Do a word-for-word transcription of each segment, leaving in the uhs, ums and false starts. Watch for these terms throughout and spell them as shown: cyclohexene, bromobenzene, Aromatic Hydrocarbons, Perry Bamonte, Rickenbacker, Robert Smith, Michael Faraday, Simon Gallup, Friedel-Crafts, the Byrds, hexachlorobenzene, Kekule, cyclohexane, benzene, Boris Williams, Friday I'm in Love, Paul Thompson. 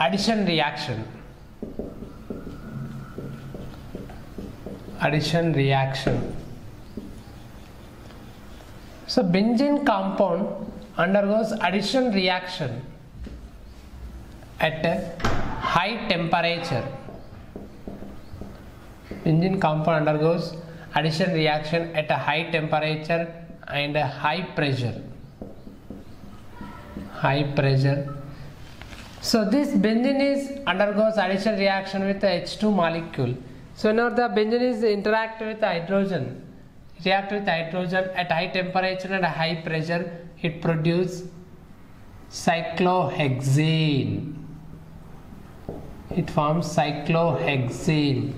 addition reaction. Addition reaction. So benzene compound undergoes addition reaction at a high temperature. Benzene compound undergoes addition reaction at a high temperature and a high pressure. High pressure. So this benzene is undergoes addition reaction with the H two molecule. So now the benzene is interact with hydrogen, react with hydrogen at high temperature and high pressure. It produces cyclohexene. It forms cyclohexene.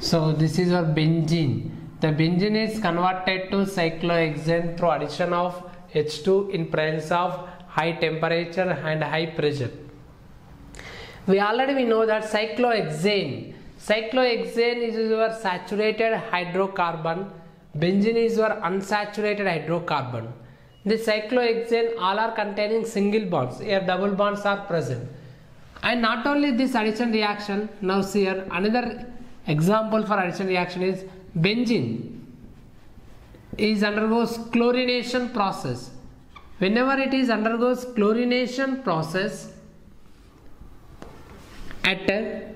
So this is our benzene. The benzene is converted to cyclohexane through addition of H two in presence of high temperature and high pressure. We already we know that cyclohexane. Cyclohexane is your saturated hydrocarbon. Benzene is your unsaturated hydrocarbon. The cyclohexane all are containing single bonds. Here double bonds are present. And not only this addition reaction. Now see here another example for addition reaction is benzene is undergoes chlorination process. Whenever it is undergoes chlorination process. At a,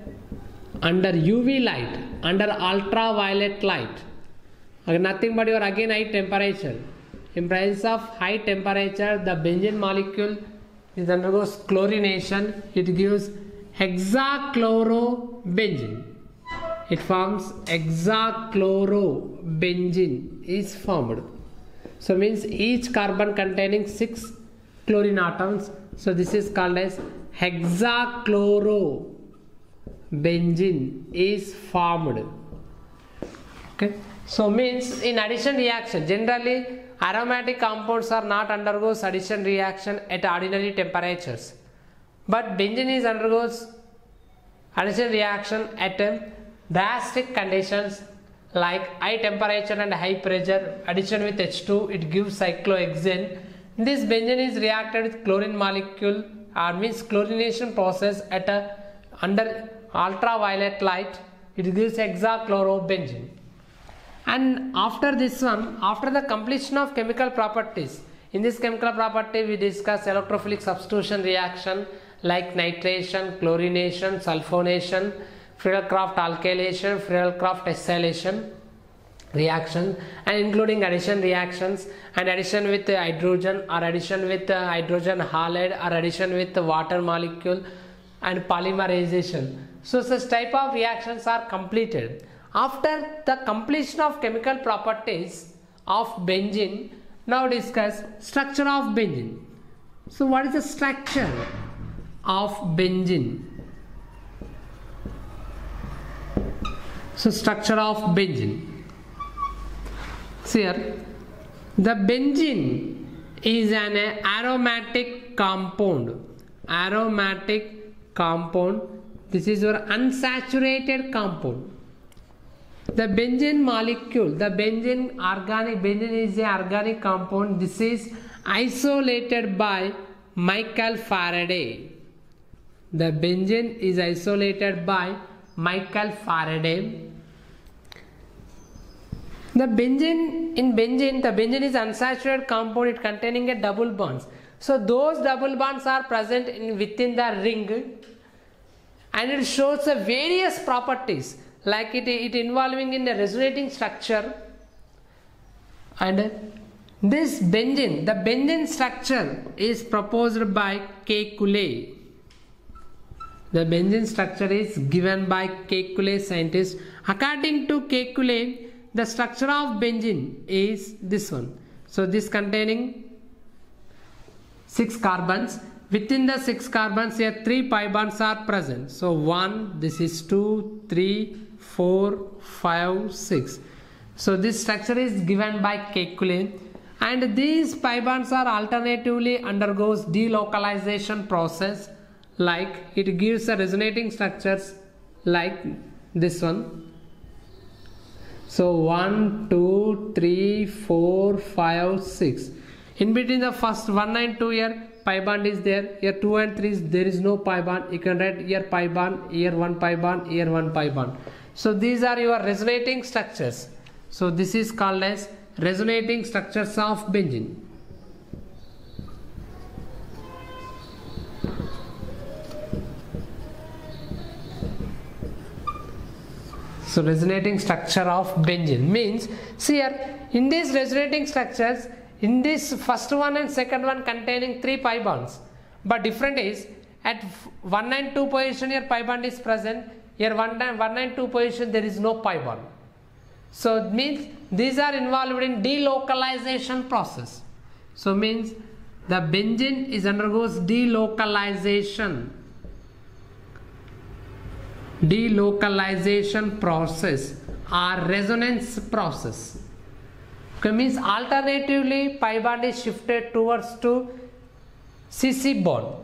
under U V light, under ultraviolet light, nothing but your again high temperature. In presence of high temperature, the benzene molecule is undergoes chlorination. It gives hexachlorobenzene. It forms hexachlorobenzene is formed. So means each carbon containing six chlorine atoms. So this is called as hexachlorobenzene. Benzene is formed. Okay, so means in addition reaction, generally aromatic compounds are not undergoes addition reaction at ordinary temperatures, but benzene is undergoes addition reaction at drastic conditions like high temperature and high pressure. Addition with H two, it gives cyclohexane. This benzene is reacted with chlorine molecule or means chlorination process at a under ultraviolet light. It gives hexachlorobenzene. And after this one, after the completion of chemical properties, in this chemical property we discuss electrophilic substitution reaction like nitration, chlorination, sulfonation, Friedel-Crafts alkylation, Friedel-Crafts acylation reaction, and including addition reactions and addition with hydrogen or addition with hydrogen halide or addition with water molecule and polymerization. So such type of reactions are completed. After the completion of chemical properties of benzene, now discuss structure of benzene. So what is the structure of benzene? So structure of benzene. See here, the benzene is an aromatic compound. Aromatic compound. This is your unsaturated compound. The benzene molecule, the benzene organic benzene is an organic compound. This is isolated by Michael Faraday. The benzene is isolated by Michael Faraday. The benzene in benzene, the benzene is unsaturated compound. It containing a double bonds. So those double bonds are present in within the ring, and it shows the various properties like it, it involving in the resonating structure. And this benzene, the benzene structure is proposed by Kekule. The benzene structure is given by Kekule scientist. According to Kekule, the structure of benzene is this one. So this containing six carbons. Within the six carbons here three pi bonds are present. So one, this is two, three, four, five, six. So this structure is given by Kekule, and these pi bonds are alternatively undergoes delocalization process like it gives a resonating structures like this one. So one, two, three, four, five, six. In between the first one and two here pi bond is there. Here two and three is there is no pi bond. You can write here pi bond, here one pi bond, here one pi bond. So these are your resonating structures. So this is called as resonating structures of benzene. So resonating structure of benzene means, see here, in these resonating structures, in this first one and second one containing three pi bonds, but different is at one and two position here pi bond is present, here one and two position there is no pi bond. So it means these are involved in delocalization process. So means the benzene is undergoes delocalization delocalization process or resonance process. Okay, means alternatively pi bond is shifted towards to C C bond.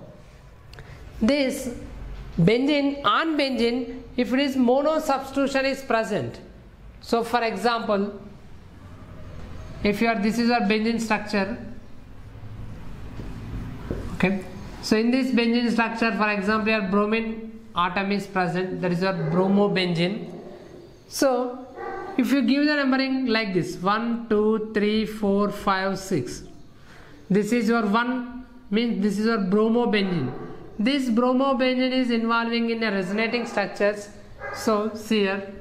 This benzene on benzene, if it is mono substitution is present. So for example, if you are this is our benzene structure. Okay. So in this benzene structure, for example, your bromine atom is present. That is your bromobenzene. So if you give the numbering like this, one, two, three, four, five, six. This is your one, means this is your bromobenzene. This bromobenzene is involving in a resonating structures. So see here.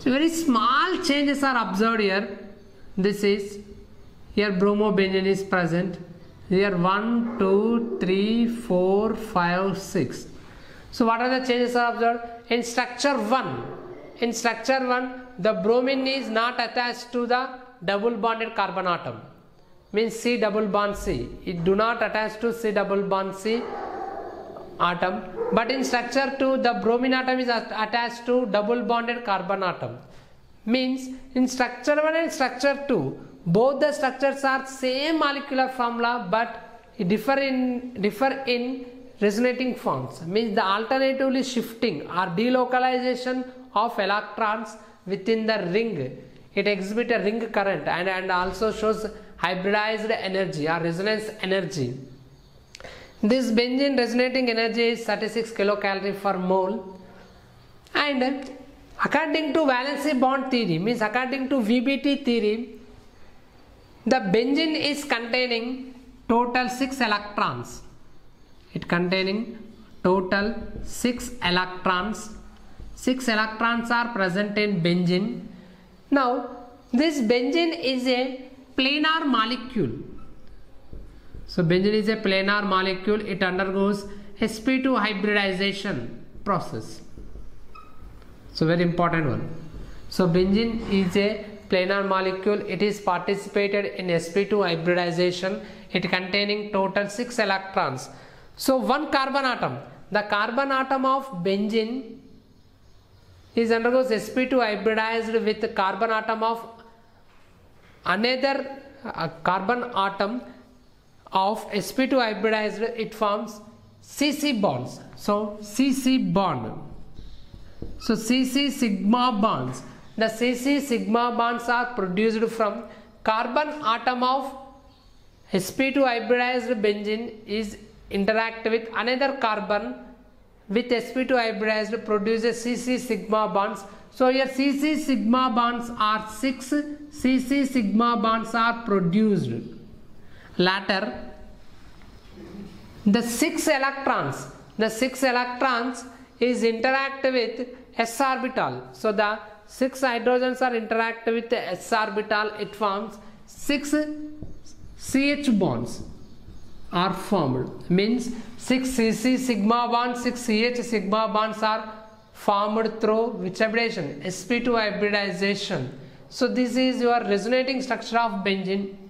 So very small changes are observed here. This is, here bromobenzene is present. Here one, two, three, four, five, six. So what are the changes are observed? In structure one. In structure one, the bromine is not attached to the double bonded carbon atom, means C double bond C. It do not attach to C double bond C atom. But in structure two, the bromine atom is attached to double bonded carbon atom. Means in structure one and structure two, both the structures are same molecular formula, but differ in differ in resonating forms. Means the alternatively shifting or delocalization of electrons within the ring, it exhibits a ring current and, and also shows hybridized energy or resonance energy. This benzene resonating energy is thirty-six kilocalorie per mole, and according to valency bond theory, means according to V B T theory, the benzene is containing total six electrons. It containing total six electrons. Six electrons are present in benzene. Now, this benzene is a planar molecule. So, benzene is a planar molecule. It undergoes s p two hybridization process. So, very important one. So, benzene is a planar molecule. It is participated in s p two hybridization. It containing total six electrons. So, one carbon atom. The carbon atom of benzene is undergoes s p two hybridized with the carbon atom of another uh, carbon atom of s p two hybridized, it forms C C bonds. So C C bond. So C C sigma bonds. The C C sigma bonds are produced from carbon atom of s p two hybridized benzene is interact with another carbon with s p two hybridized produces C C sigma bonds. So here C C sigma bonds are six. C C sigma bonds are produced. Later, the six electrons, the six electrons is interact with s orbital. So the six hydrogens are interact with the s orbital. It forms six C H bonds are formed. Means six C C sigma bonds, six C H sigma bonds are formed through which hybridization? s p two hybridization. So this is your resonating structure of benzene.